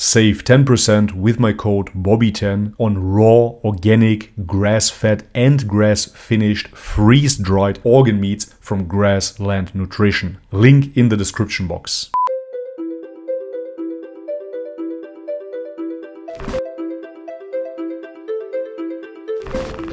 Save 10% with my code BOBBY10 on raw, organic, grass-fed and grass-finished freeze-dried organ meats from Grassland Nutrition. Link in the description box.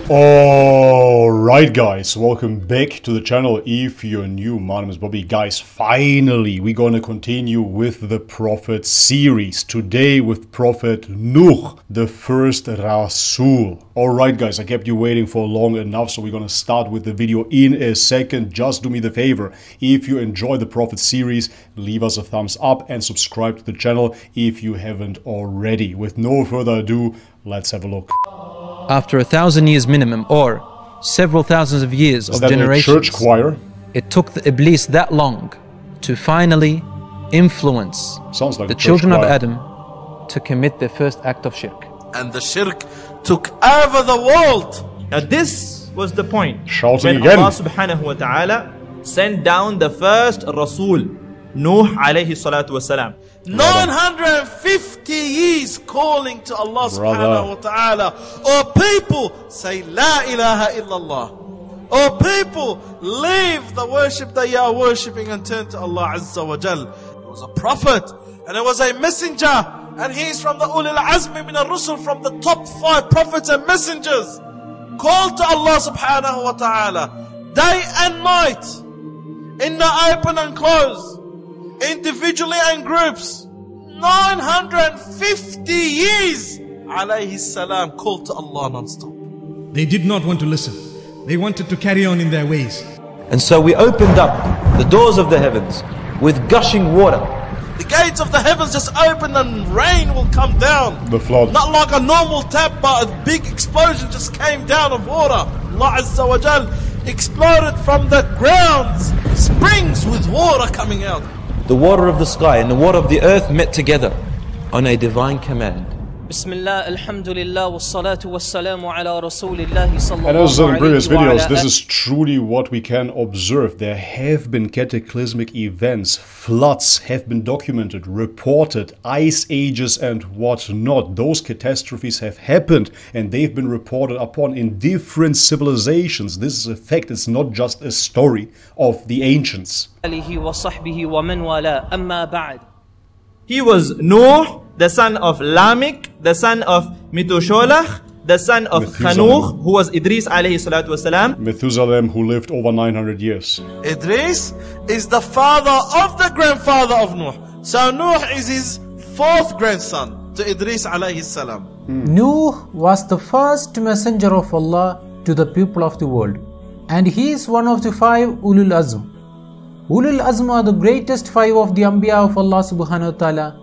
Alright guys, welcome back to the channel if you're new. My name is Bobby. Guys, finally we're gonna continue with the Prophet series. Today with Prophet Nuh, the first Rasul. Alright guys, I kept you waiting for long enough, so we're gonna start with the video in a second. Just do me the favor, if you enjoy the Prophet series, leave us a thumbs up and subscribe to the channel if you haven't already. With no further ado, let's have a look. After 1,000 years minimum, or several thousands of years of generations, church choir? It took the Iblis that long to finally influence the children of Adam to commit their first act of shirk. And the shirk took over the world. Now this was the point when Allah subhanahu wa ta'ala sent down the first Rasul, Nuh alayhi salatu wa salam. 950 years calling to Allah subhanahu wa ta'ala. Oh people, say La ilaha illallah. Oh people, leave the worship that you are worshipping and turn to Allah azza wa jal. It was a prophet and it was a messenger, and he is from the Ulul Azmi min al-Rusul, from the top 5 prophets and messengers. Call to Allah subhanahu wa ta'ala day and night, in the open and closed, individually and groups. 950 years alayhi salam called to Allah non-stop. They did not want to listen. They wanted to carry on in their ways. And so we opened up the doors of the heavens with gushing water. The gates of the heavens just open and rain will come down. The flood. Not like a normal tap, but a big explosion just came down of water. Allah azza wa jal exploded from the ground, springs with water coming out. The water of the sky and the water of the earth met together on a divine command. Bismillah, alhamdulillah, wa salatu wa salamu ala rasulillahi sallallahu. And as in the previous videos, this is truly what we can observe. There have been cataclysmic events, floods have been documented, reported, ice ages and whatnot. Those catastrophes have happened and they've been reported upon in different civilizations. This is a fact, it's not just a story of the ancients. He was Nuh, the son of Lamik, the son of Methuselah, the son of Hanukh, who was Idris alayhi salatu wa salam. Methuselah, who lived over 900 years. Idris is the father of the grandfather of Nuh. So Nuh is his 4th grandson to Idris alayhi salam. Nuh was the first messenger of Allah to the people of the world. And he is one of the 5 Ulul Azm. Ulul Azm are the greatest 5 of the Anbiya of Allah subhanahu wa ta'ala.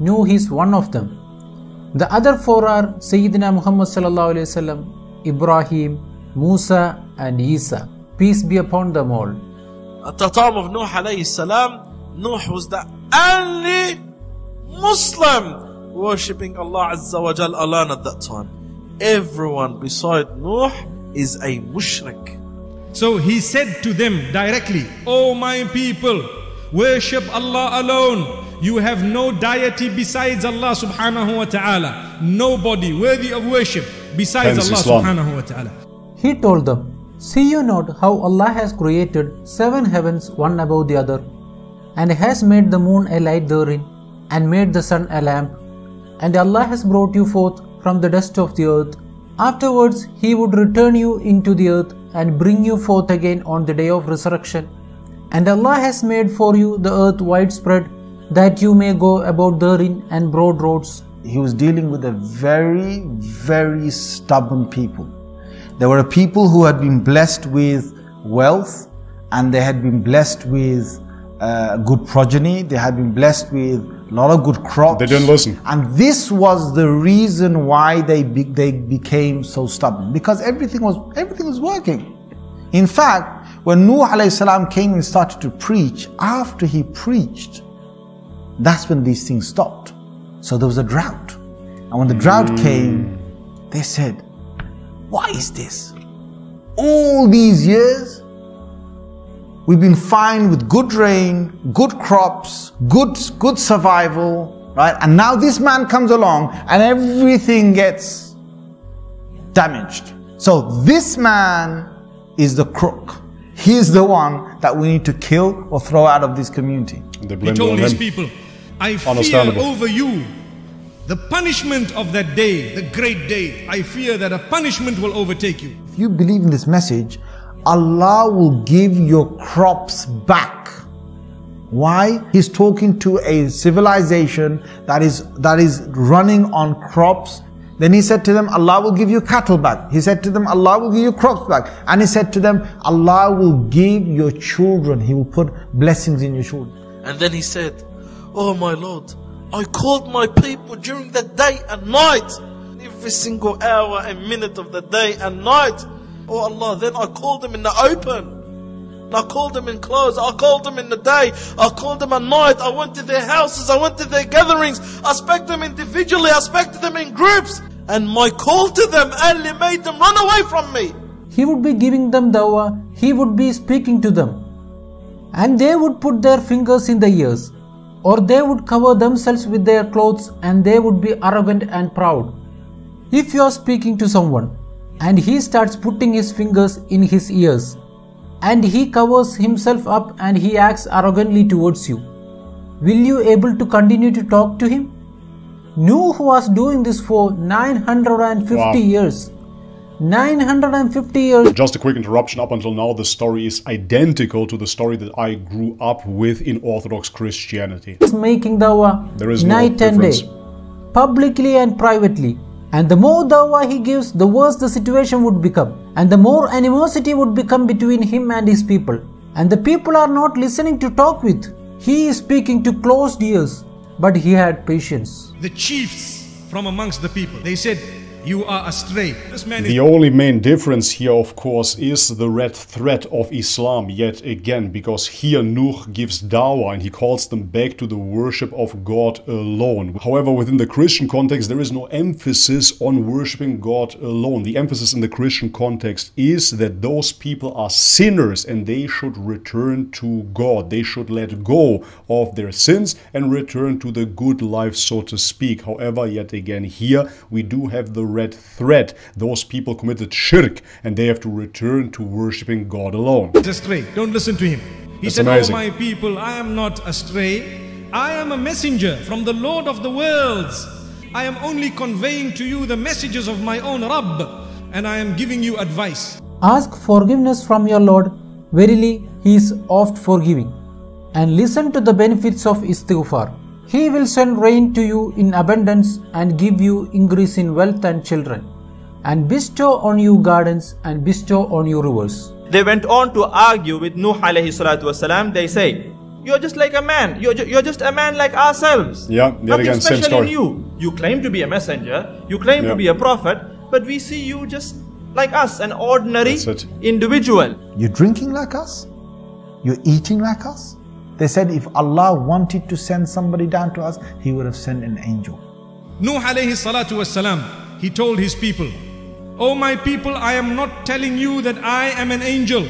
Nuh is one of them. The other 4 are Sayyidina Muhammad sallallahu alayhi wasallam, Ibrahim, Musa and Isa. Peace be upon them all. At the time of Nuh alayhi salam, Nuh was the only Muslim worshipping Allah azza wa jal alone at that time. Everyone beside Nuh is a mushrik. So he said to them directly, "O my people, worship Allah alone. You have no deity besides Allah subhanahu wa ta'ala. Nobody worthy of worship besides Allah subhanahu wa ta'ala." He told them, "See you not how Allah has created 7 heavens one above the other, and has made the moon a light therein, and made the sun a lamp, and Allah has brought you forth from the dust of the earth. Afterwards he would return you into the earth and bring you forth again on the day of resurrection. And Allah has made for you the earth widespread, that you may go about therein and broad roads." He was dealing with a very, very stubborn people. There were a people who had been blessed with wealth, and they had been blessed with good progeny, they had been blessed with a lot of good crops. They didn't listen. And this was the reason why they became so stubborn, because everything was working. In fact, when Nuh alayhi salam came and started to preach, after he preached, that's when these things stopped. So there was a drought. And when the drought came, they said, "Why is this? All these years, we've been fine with good rain, good crops, good survival, Right? And now this man comes along and everything gets damaged. So this man is the crook. He's the one that we need to kill or throw out of this community. He told his people, I fear over you the punishment of that day, the great day. I fear that a punishment will overtake you. If you believe in this message, Allah will give your crops back. Why? He's talking to a civilization that is running on crops. Then he said to them, Allah will give you cattle back. He said to them, Allah will give you crops back. And he said to them, Allah will give your children. He will put blessings in your children. And then he said, oh my Lord, I called my people during the day and night, every single hour and minute of the day and night. Oh Allah, then I called them in the open, I called them in close, I called them in the day, I called them at night, I went to their houses, I went to their gatherings, I spoke to them individually, I spoke to them in groups, and my call to them only made them run away from me. He would be giving them dawah, he would be speaking to them, and they would put their fingers in the ears, or they would cover themselves with their clothes, and they would be arrogant and proud. If you are speaking to someone and he starts putting his fingers in his ears and he covers himself up and he acts arrogantly towards you, will you able to continue to talk to him? Nuh was doing this for 950 years. 950 years. Just a quick interruption. Up until now, the story is identical to the story that I grew up with in Orthodox Christianity. He's making dawah night and day, publicly and privately. And the more dawah he gives, the worse the situation would become. And the more animosity would become between him and his people. And the people are not listening to talk with. He is speaking to closed ears. But he had patience. The chiefs from amongst the people, they said, you are astray. This man is... The only main difference here, of course, is the red thread of Islam yet again, because here Nuh gives dawah and he calls them back to the worship of God alone. However, within the Christian context, there is no emphasis on worshiping God alone. The emphasis in the Christian context is that those people are sinners and they should return to God. They should let go of their sins and return to the good life, so to speak. However, yet again, here we do have the red thread. Those people committed shirk and they have to return to worshipping God alone. Astray. Don't listen to him. He said, oh my people, I am not astray. I am a messenger from the Lord of the worlds. I am only conveying to you the messages of my own Rabb, and I am giving you advice. Ask forgiveness from your Lord. Verily, he is oft forgiving. And listen to the benefits of istighfar. He will send rain to you in abundance and give you increase in wealth and children, and bestow on you gardens and bestow on you rivers. They went on to argue with Nuh alayhi salatu wa salam. They say, you're just like a man. You're just a man like ourselves. Yeah, nothing special in you. You claim to be a messenger. You claim to be a prophet. But we see you just like us, an ordinary individual. You're drinking like us. You're eating like us. They said, if Allah wanted to send somebody down to us, He would have sent an angel. Nuh alayhi salatu wa salam, he told his people, oh my people, I am not telling you that I am an angel.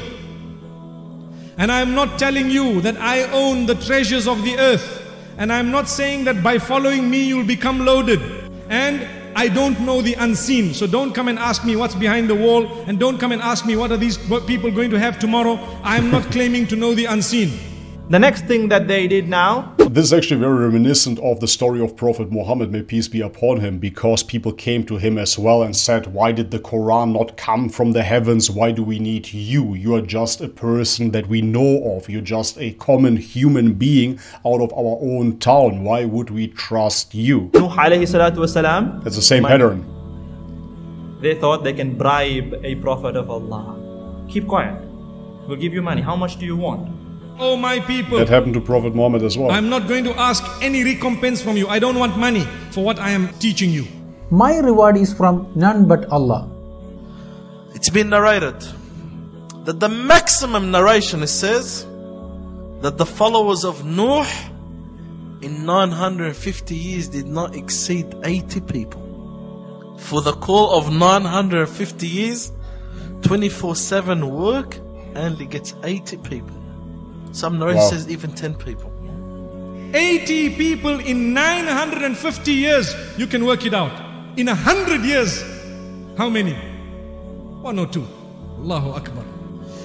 And I am not telling you that I own the treasures of the earth. And I am not saying that by following me, you'll become loaded. And I don't know the unseen, so don't come and ask me what's behind the wall. And don't come and ask me what are these people going to have tomorrow. I am not claiming to know the unseen. The next thing that they did now... This is actually very reminiscent of the story of Prophet Muhammad, may peace be upon him, because people came to him as well and said, why did the Quran not come from the heavens? Why do we need you? You are just a person that we know of. You're just a common human being out of our own town. Why would we trust you? Nuh alayhi salatu wa salam. That's the same pattern. They thought they can bribe a prophet of Allah. Keep quiet. We'll give you money. How much do you want? Oh my people, that happened to Prophet Muhammad as well. I'm not going to ask any recompense from you. I don't want money for what I am teaching you. My reward is from none but Allah. It's been narrated that the maximum narration says that the followers of Nuh in 950 years did not exceed 80 people. For the call of 950 years, 24/7 work only gets 80 people. Some narration says even 10 people. 80 people in 950 years, you can work it out. In 100 years, how many? One or two. Allahu Akbar.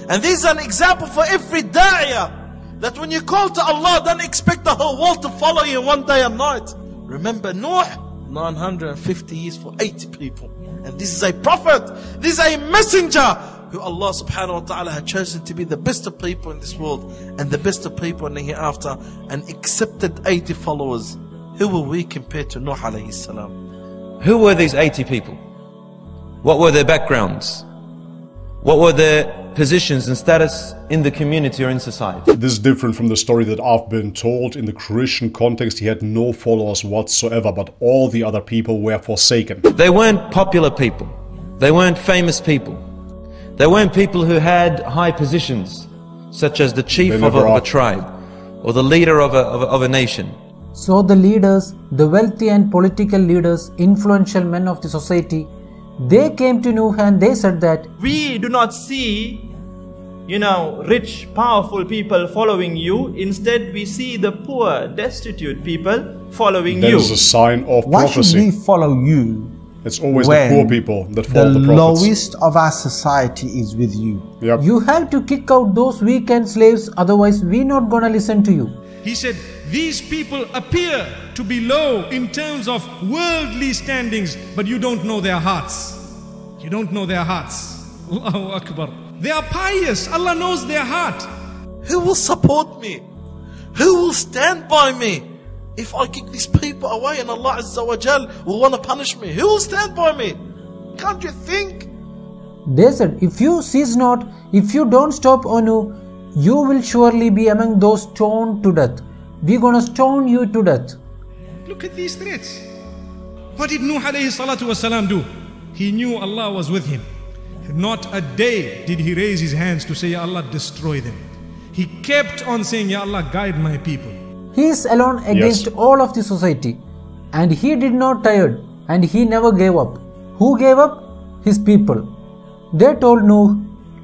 And this is an example for every da'iyah, that when you call to Allah, don't expect the whole world to follow you one day and night. Remember Nuh, 950 years for 80 people. And this is a prophet, this is a messenger, who Allah subhanahu wa ta'ala had chosen to be the best of people in this world and the best of people in the hereafter, and accepted 80 followers. Who were we compared to Nuh alayhi salam? Who were these 80 people? What were their backgrounds? What were their positions and status in the community or in society? This is different from the story that I've been told. In the Christian context, he had no followers whatsoever, but all the other people were forsaken. They weren't popular people. They weren't famous people. They weren't people who had high positions, such as the chief of a tribe or the leader of a nation. So the leaders, the wealthy and political leaders, influential men of the society, they came to Nuh and they said that, we do not see, you know, rich, powerful people following you. Instead, we see the poor, destitute people following you. That is a sign of prophecy. Why should we follow you? It's always the poor people that follow the prophets. The lowest of our society is with you. Yep. You have to kick out those weak and slaves, otherwise we're not going to listen to you. He said, these people appear to be low in terms of worldly standings, but you don't know their hearts. You don't know their hearts. Allahu Akbar. They are pious. Allah knows their heart. Who will support me? Who will stand by me? If I kick these people away and Allah azza wa jal will want to punish me, who will stand by me? Can't you think? They said, if you cease not, if you don't stop Nuh, you will surely be among those stoned to death. We're going to stone you to death. Look at these threats. What did Nuh alayhi salatu wa salam do? He knew Allah was with him. Not a day did he raise his hands to say, Ya Allah, destroy them. He kept on saying, Ya Allah, guide my people. He is alone against all of the society, and he did not tire, and he never gave up. Who gave up? His people. They told Nuh,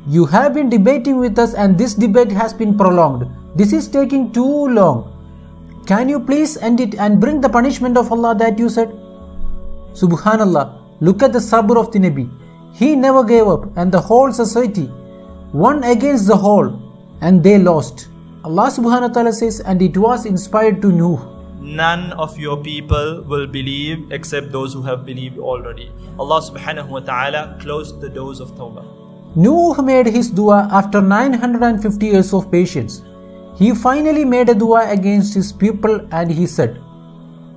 you have been debating with us and this debate has been prolonged. This is taking too long. Can you please end it and bring the punishment of Allah that you said? Subhanallah, look at the sabr of the Nabi. He never gave up, and the whole society won against the whole, and they lost. Allah subhanahu wa ta'ala says, and it was inspired to Nuh. None of your people will believe except those who have believed already. Allah subhanahu wa ta'ala closed the doors of Tawbah. Nuh made his dua after 950 years of patience. He finally made a dua against his people and he said,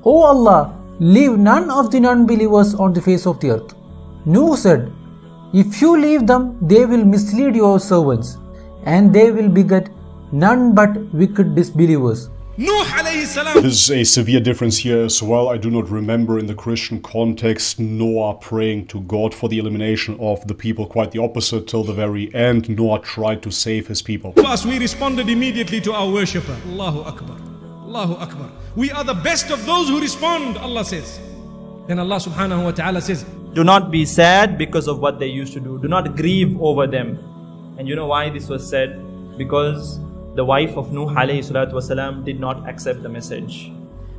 O Allah, leave none of the non-believers on the face of the earth. Nuh said, if you leave them, they will mislead your servants and they will beget none but wicked disbelievers. There's a severe difference here as well. I do not remember in the Christian context Noah praying to God for the elimination of the people. Quite the opposite. Till the very end, Noah tried to save his people. Plus, we responded immediately to our worshipper. Allahu Akbar. Allahu Akbar. We are the best of those who respond, Allah says. Then Allah subhanahu wa ta'ala says, do not be sad because of what they used to do. Do not grieve over them. And you know why this was said? Because the wife of Nuh alayhi salatu wa salam did not accept the message.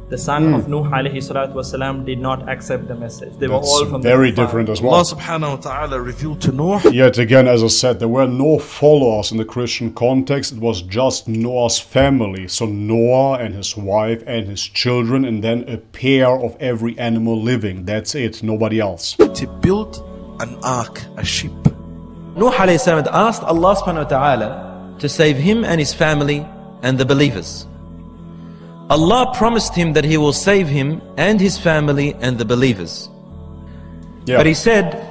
The son of Nuh alayhi salatu wa salam did not accept the message. They were all from very different as well. Allah subhanahu wa ta'ala revealed to Nuh. Yet again, as I said, there were no followers in the Christian context. It was just Noah's family. So Noah and his wife and his children, and then a pair of every animal living. That's it, nobody else. To build an ark, a ship. Nuh alayhi salam had asked Allah subhanahu wa ta'ala to save him and his family and the believers. Allah promised him that he will save him and his family and the believers. But he said,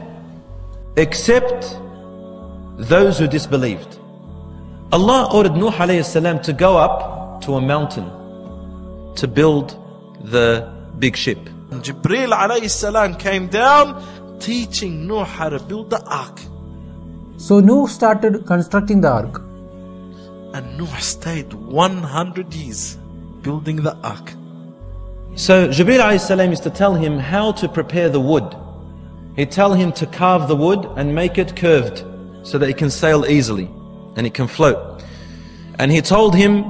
except those who disbelieved. Allah ordered Nuh alayhi salam to go up to a mountain to build the big ship. Jibreel alayhi salam came down teaching Nuh how to build the ark. So Nuh started constructing the ark. And Nuh stayed 100 years building the ark. So Jibreel alayhi salam used to tell him how to prepare the wood. He'd tell him to carve the wood and make it curved so that it can sail easily and it can float. And he told him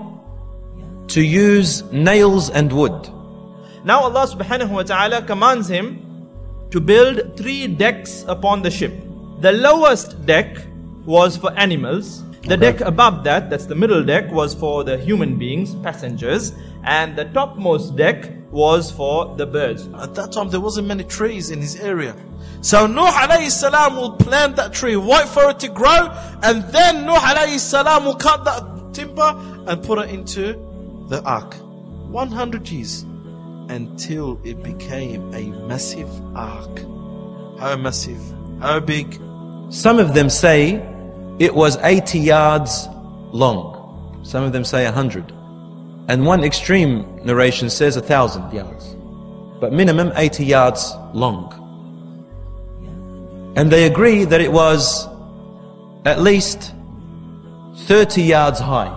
to use nails and wood. Now Allah subhanahu wa ta'ala commands him to build 3 decks upon the ship. The lowest deck was for animals. The deck above that, that's the middle deck, was for the human beings, passengers. And the topmost deck was for the birds. At that time there wasn't many trees in his area. So Nuh alayhi salam will plant that tree, wait for it to grow, and then Nuh alayhi salam will cut that timber and put it into the ark. 100 years until it became a massive ark. How massive? How big? Some of them say it was 80 yards long. Some of them say 100. And one extreme narration says 1,000 yards. But minimum 80 yards long. And they agree that it was at least 30 yards high.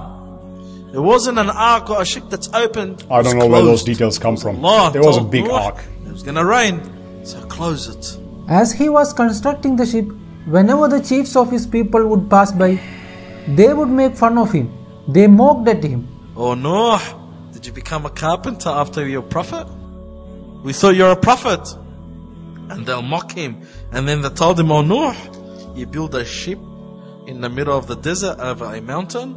It wasn't an ark or a ship that's open. I don't know where those details come from. There was a big ark. It was gonna rain, so close it. As he was constructing the ship, whenever the chiefs of his people would pass by, they would make fun of him. They mocked at him. Oh no, did you become a carpenter after you're a prophet? We thought you're a prophet. And they'll mock him. And then they told him, oh Nuh, you build a ship in the middle of the desert over a mountain?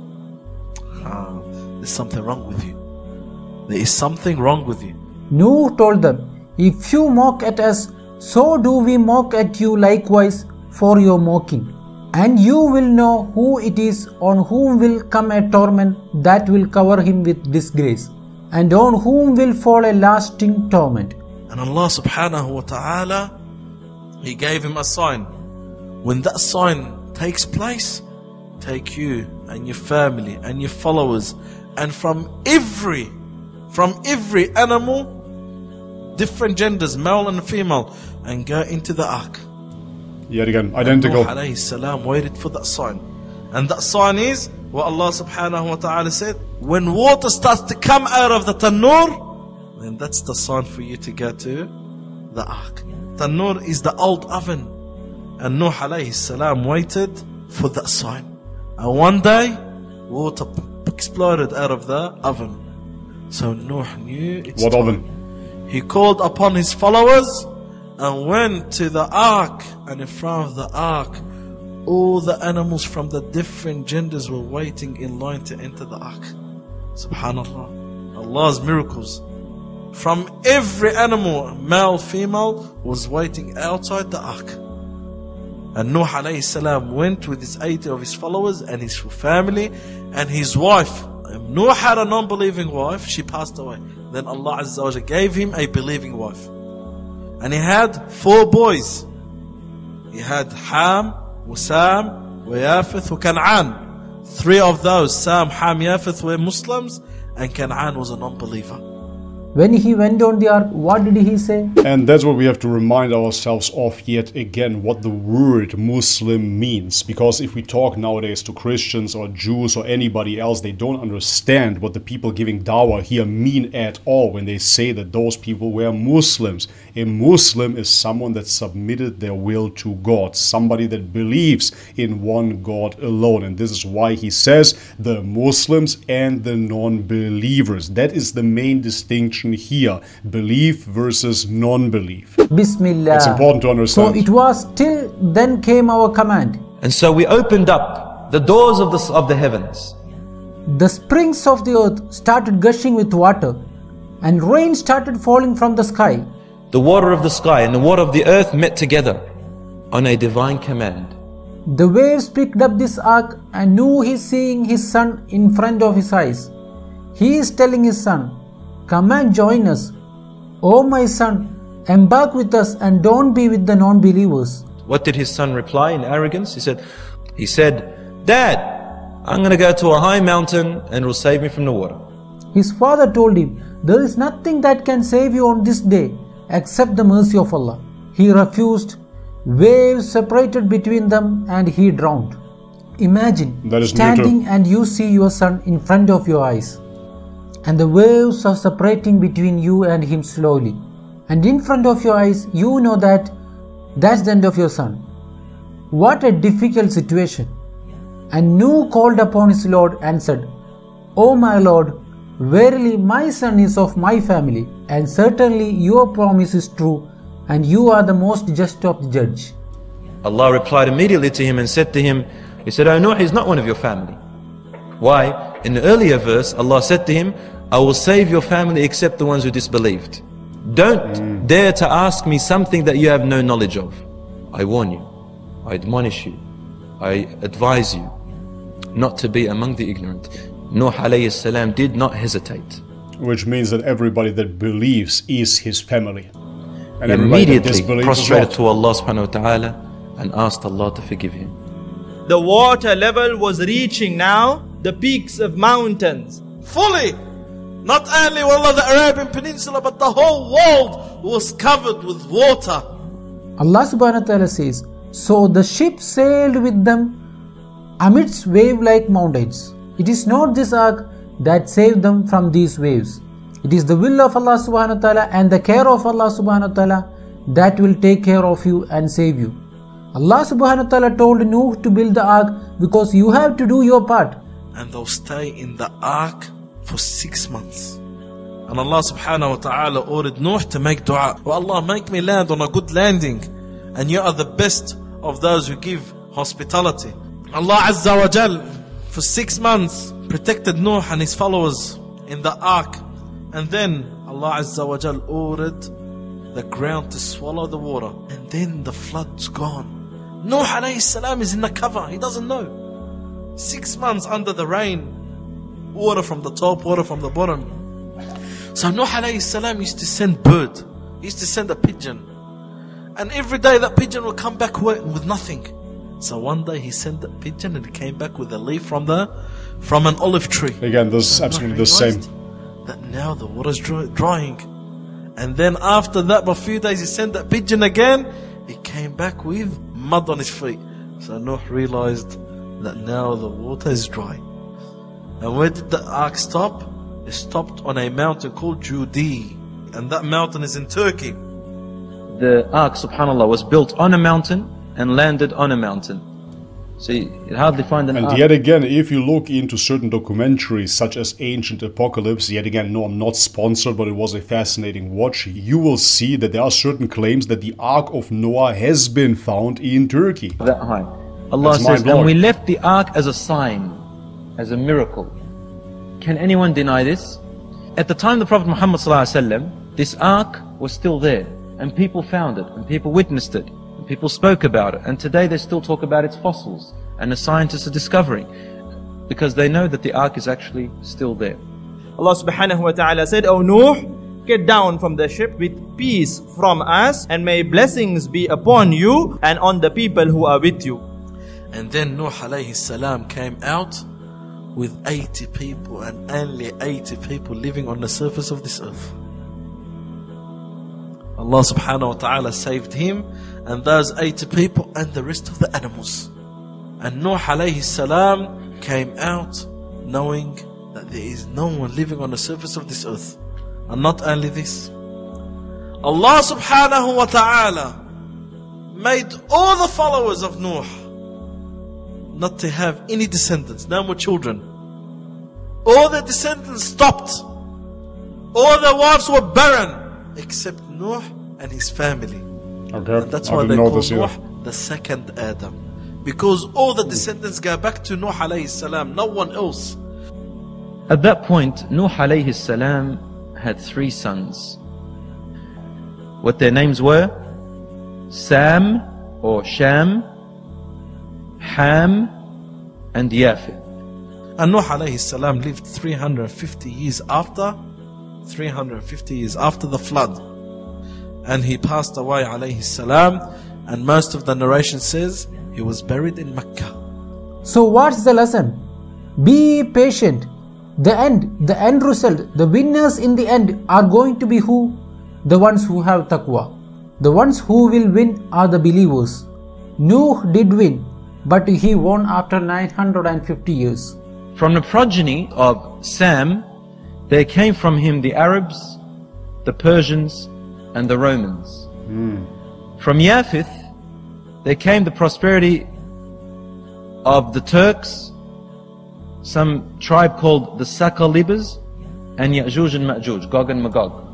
There's something wrong with you. There is something wrong with you. Nuh told them, if you mock at us, so do we mock at you likewise for your mocking. And you will know who it is on whom will come a torment that will cover him with disgrace, and on whom will fall a lasting torment. And Allah subhanahu wa ta'ala, He gave him a sign. When that sign takes place, take you and your family and your followers, and from every animal, different genders, male and female, and go into the ark. Yet again, identical. And Nuh alayhi salam waited for that sign. And that sign is what Allah subhanahu wa ta'ala said, when water starts to come out of the Tannur, and that's the sign for you to go to the ark. Tannur is the old oven. And Nuh alayhi salam waited for that sign. And one day, water exploded out of the oven. So Nuh knew it's what oven? He called upon his followers and went to the ark. And in front of the ark, all the animals from the different genders were waiting in line to enter the ark. SubhanAllah. Allah's miracles. From every animal, male, female, was waiting outside the ark. And Nuh alayhi salam went with his 80 of his followers and his family and his wife. And Nuh had a non-believing wife, she passed away. Then Allah azza wa jal gave him a believing wife. And he had 4 boys. He had Ham, Sam, Yafith, Kan'an. 3 of those, Sam, Ham, Yafith, were Muslims, and Kan'an was a non-believer. When he went on the ark, what did he say? And that's what we have to remind ourselves of yet again, what the word Muslim means. Because if we talk nowadays to Christians or Jews or anybody else, they don't understand what the people giving dawah here mean at all when they say that those people were Muslims. A Muslim is someone that submitted their will to God, somebody that believes in one God alone. And this is why he says the Muslims and the non-believers. That is the main distinction here, belief versus non-belief. Bismillah. It's important to understand. So it was till then came our command. And so we opened up the doors of the heavens. The springs of the earth started gushing with water, and rain started falling from the sky. The water of the sky and the water of the earth met together on a divine command. The waves picked up this ark, and Nuh is seeing his son in front of his eyes. He is telling his son, come and join us. O my son, embark with us and don't be with the non-believers. What did his son reply in arrogance? He said, Dad, I'm going to go to a high mountain and it will save me from the water. His father told him, there is nothing that can save you on this day except the mercy of Allah. He refused. Waves separated between them and he drowned. Imagine standing and you see your son in front of your eyes. And the waves are separating between you and him slowly. And in front of your eyes, you know that that's the end of your son. What a difficult situation. And Nuh called upon his Lord and said, O my Lord, Verily my son is of my family, and certainly your promise is true, and you are the most just of the judge. Allah replied immediately to him and said to him, he said, I know he's not one of your family. Why? In the earlier verse, Allah said to him, I will save your family except the ones who disbelieved. Don't dare to ask me something that you have no knowledge of. I warn you, I admonish you, I advise you not to be among the ignorant. Nuh alayhi salam did not hesitate. Which means that everybody that believes is his family. And immediately prostrated to Allah subhanahu wa ta'ala and asked Allah to forgive him. The water level was reaching now the peaks of mountains. Fully! Not only the Arabian Peninsula, but the whole world was covered with water. Allah subhanahu wa ta'ala says, so the ship sailed with them amidst wave-like mountains. It is not this ark that saved them from these waves. It is the will of Allah subhanahu wa ta'ala and the care of Allah subhanahu wa ta'ala that will take care of you and save you. Allah subhanahu wa ta'ala told Nuh to build the ark because you have to do your part. And they'll stay in the ark for 6 months. And Allah subhanahu wa ta'ala ordered Nuh to make dua. Oh Allah, make me land on a good landing. And you are the best of those who give hospitality. Allah azza wa jal for 6 months protected Nuh and his followers in the ark. And then Allah azza wa jal ordered the ground to swallow the water. And then the flood's gone. Nuh alayhi salam is in the cover. He doesn't know. 6 months under the rain. Water from the top, water from the bottom. So Nuh alayhi salam used to send bird. He used to send a pigeon. And every day that pigeon would come back with nothing. So one day he sent that pigeon and it came back with a leaf from an olive tree. Again, this is absolutely the same. That now the water's drying. And then after that, for a few days, he sent that pigeon again. It came back with mud on his feet. So Nuh realized that now the water is dry. And where did the ark stop? It stopped on a mountain called Judi. And that mountain is in Turkey. The ark, subhanAllah, was built on a mountain and landed on a mountain. So you hardly find an ark. Yet again, if you look into certain documentaries such as Ancient Apocalypse, yet again, no, I'm not sponsored, but it was a fascinating watch, you will see that there are certain claims that the Ark of Noah has been found in Turkey. That high. Allah says, and we left the Ark as a sign, as a miracle. Can anyone deny this? At the time of the Prophet Muhammad ﷺ, this Ark was still there, and people found it, and people witnessed it. People spoke about it, and today they still talk about its fossils, and the scientists are discovering, because they know that the ark is actually still there. Allah subhanahu wa ta'ala said, O Nuh, get down from the ship with peace from us, and may blessings be upon you and on the people who are with you. And then Nuh alayhi salam came out with 80 people, and only 80 people living on the surface of this earth. Allah subhanahu wa ta'ala saved him and those 80 people and the rest of the animals. And Nuh alayhi salam came out knowing that there is no one living on the surface of this earth. And not only this, Allah subhanahu wa ta'ala made all the followers of Nuh not to have any descendants, no more children. All the descendants stopped. All their wives were barren. Except Nuh and his family. Okay. And that's why they call Nuh the second Adam. Because all the descendants go back to Nuh alayhi salam, no one else. At that point, Nuh alayhi salam had 3 sons. What their names were? Sam or Sham, Ham and Yafith. And Nuh alayhi salam lived 350 years after 350 years after the flood, and he passed away alayhi salam, and most of the narration says he was buried in Mecca. So what's the lesson? Be patient. The end result, the winners in the end are going to be who? The ones who have taqwa. The ones who will win are the believers. Nuh did win, but he won after 950 years. From the progeny of Sam, there came from him the Arabs, the Persians, and the Romans. From Yafith, there came the prosperity of the Turks, some tribe called the Sakalibas, and Ya'juj and Ma'juj, Gog and Magog.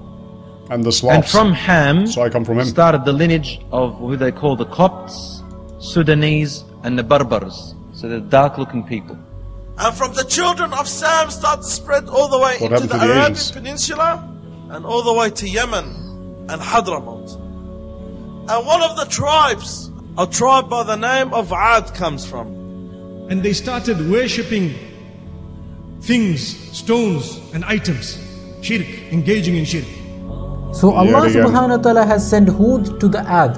And the Slavs. And from Ham, so I come from him, started the lineage of who they call the Copts, Sudanese and the Berbers. So they're dark looking people. And from the children of Sam started to spread all the way into the Arabian Peninsula and all the way to Yemen and Hadramaut. And one of the tribes, a tribe by the name of Ad, comes from. And they started worshipping things, stones and items. Shirk, engaging in shirk. So Allah subhanahu wa ta'ala has sent Hud to the Ad,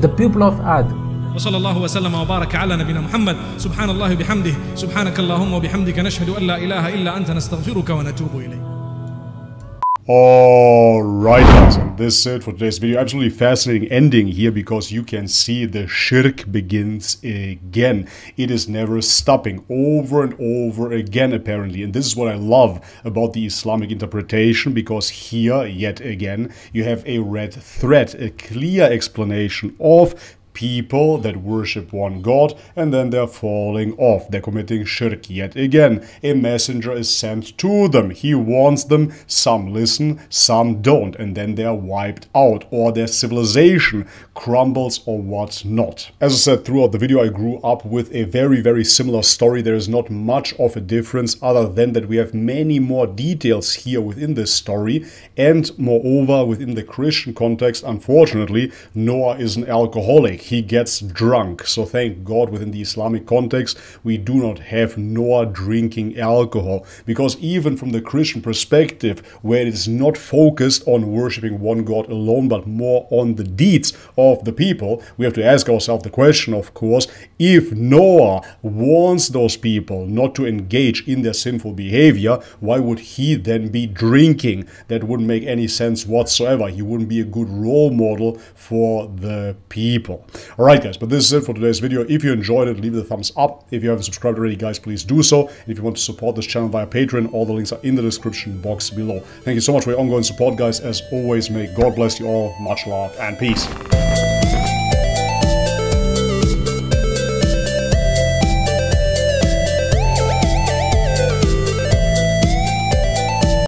the people of Ad. وصلى الله وسلم وبارك على نبينا محمد سبحان الله بحمده سبحانك اللهم وبحمدك نشهد أن لا إله إلا أنت نستغفرك ونتوب إليك. Alright guys, and this is it for today's video. Absolutely fascinating ending here, because you can see the shirk begins again. It is never stopping, over and over again apparently. And this is what I love about the Islamic interpretation, because here yet again you have a red thread, a clear explanation of people that worship one God and then they're falling off. They're committing shirk yet again. A messenger is sent to them. He warns them. Some listen, some don't. And then they're wiped out, or their civilization crumbles or whatnot. As I said throughout the video, I grew up with a very, very similar story. There is not much of a difference, other than that we have many more details here within this story. And moreover, within the Christian context, unfortunately, Noah is an alcoholic. He gets drunk. So thank God within the Islamic context we do not have Noah drinking alcohol, because even from the Christian perspective, where it is not focused on worshiping one God alone but more on the deeds of the people, we have to ask ourselves the question, of course, if Noah warns those people not to engage in their sinful behavior, why would he then be drinking? That wouldn't make any sense whatsoever. He wouldn't be a good role model for the people. Alright guys, but this is it for today's video. If you enjoyed it, leave it a thumbs up. If you haven't subscribed already, guys, please do so. And if you want to support this channel via Patreon, all the links are in the description box below. Thank you so much for your ongoing support, guys. As always, may God bless you all. Much love and peace.